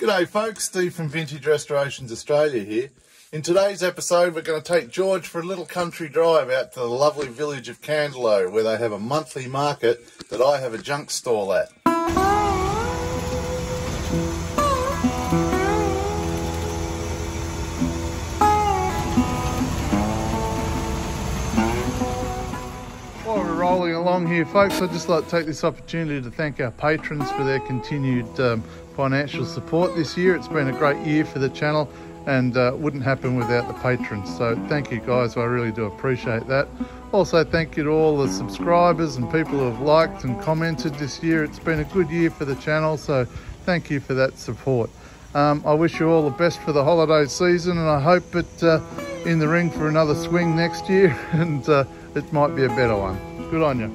G'day folks, Steve from Vintage Restorations Australia here. In today's episode we're going to take George for a little country drive out to the lovely village of Candelo where they have a monthly market that I have a junk stall at. While we're rolling along here folks, I'd just like to take this opportunity to thank our patrons for their continued financial support this year. It's been a great year for the channel and wouldn't happen without the patrons, so thank you guys, I really do appreciate that. Also thank you to all the subscribers and people who have liked and commented this year. It's been a good year for the channel, so thank you for that support. I wish you all the best for the holiday season and I hope it's in the ring for another swing next year and it might be a better one. Good on you.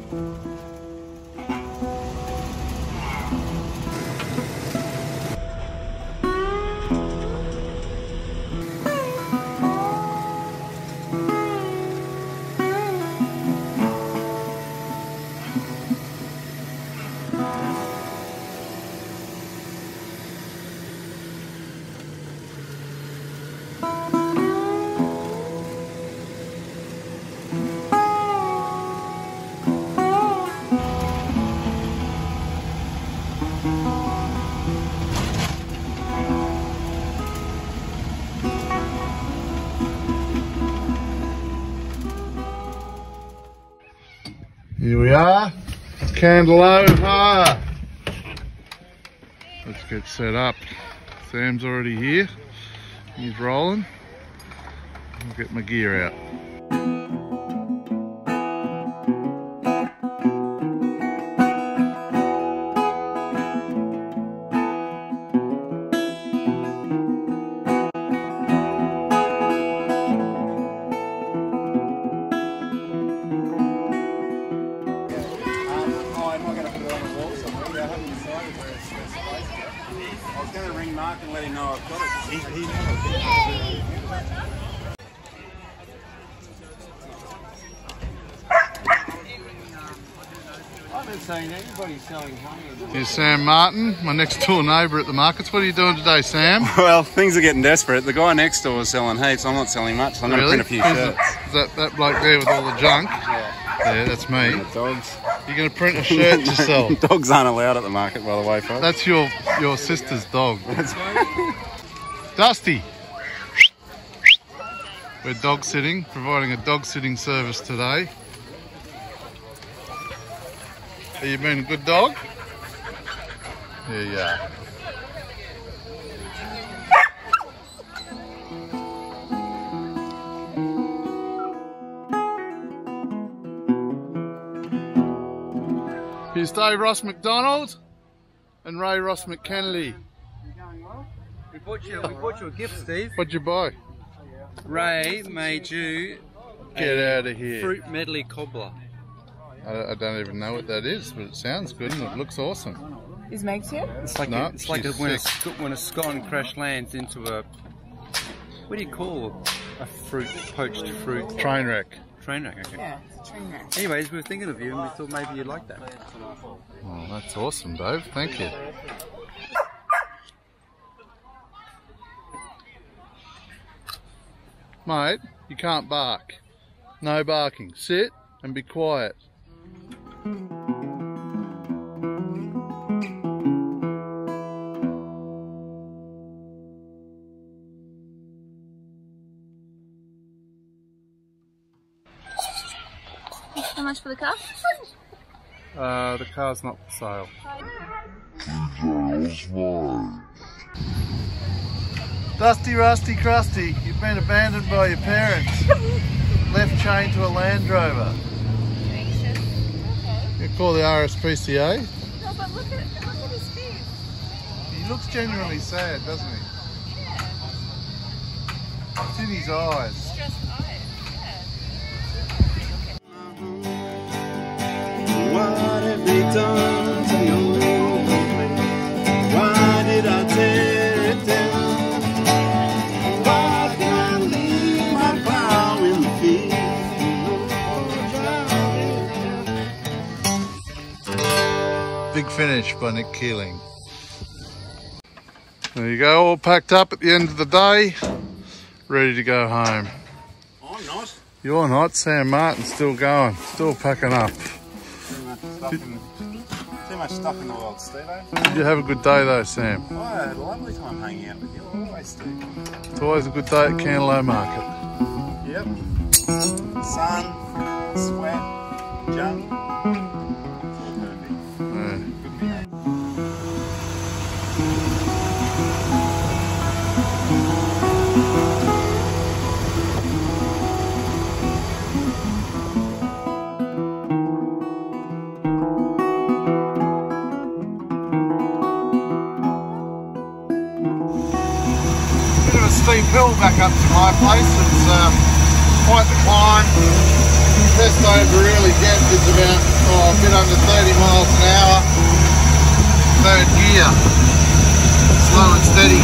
Here we are, Candelo. Let's get set up. Sam's already here, he's rolling. I'll get my gear out. Here's Sam Martin, my next door neighbour at the markets. What are you doing today, Sam? Well, things are getting desperate. The guy next door is selling heaps. I'm not selling much. So I'm going to print a few shirts. That bloke there with all the junk? Yeah, that's me. And the dogs. You're going to print a shirt to sell? Dogs aren't allowed at the market, by the way, folks. That's your sister's dog. Dusty. We're dog sitting, providing a dog sitting service today. Have you been a good dog? There you are. Here's Dave Ross McDonald and Ray Ross McKennedy. You going well? We bought you a gift, Steve. What'd you buy? Ray made you get out of here. Fruit medley cobbler. I don't even know what that is, but it sounds good and it looks awesome. Is Meg here? It's like, no, when a scone crash lands into a, what do you call a fruit, poached fruit? Train wreck. Train wreck, okay. Yeah, it's a train wreck. Anyways, we were thinking of you and we thought maybe you'd like that. Oh, that's awesome, Dave. Thank you. Mate, you can't bark. No barking. Sit and be quiet. How much for the car? The car's not for sale. Dusty, rusty, crusty, you've been abandoned by your parents. Left chained to a Land Rover. You call the RSPCA? No, but look at his face. He looks genuinely sad, doesn't he? Yeah. It's in his eyes. Stressed eyes. What have they done to the old woman? Why did I tear it down? Why can I leave my plow in the field? Big finish by Nick Keeling. There you go, all packed up at the end of the day, ready to go home. I'm not. You're not. Sam Martin's still going, still packing up. Too much stuff in the world, Steve. Did you have a good day though, Sam? Oh, I had a lovely time hanging out with you, always, Steve. It's always a good day at Candelo Market. Yep. Sun, sweat, junk. Perfect. Yeah. Good beer. Bit of a steep hill back up to my place. It's quite the climb. The best I ever really get is about a bit under 30 miles an hour. Third gear. Slow and steady